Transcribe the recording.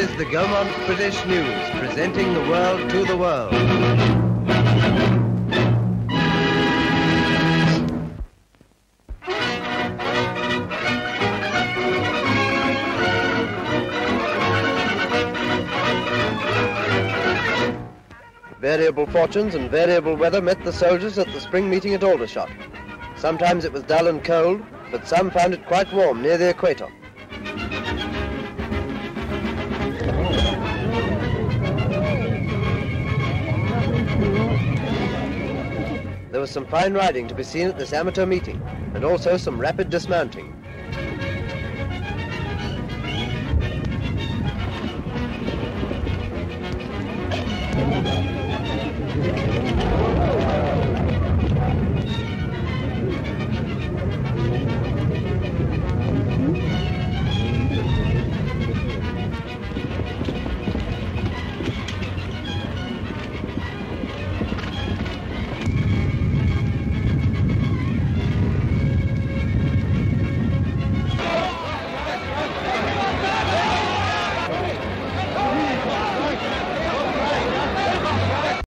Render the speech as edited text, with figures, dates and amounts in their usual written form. is the Gaumont British News, presenting the world to the world. Variable fortunes and variable weather met the soldiers at the spring meeting at Aldershot. Sometimes it was dull and cold, but some found it quite warm near the equator. There was some fine riding to be seen at this amateur meeting, and also some rapid dismounting.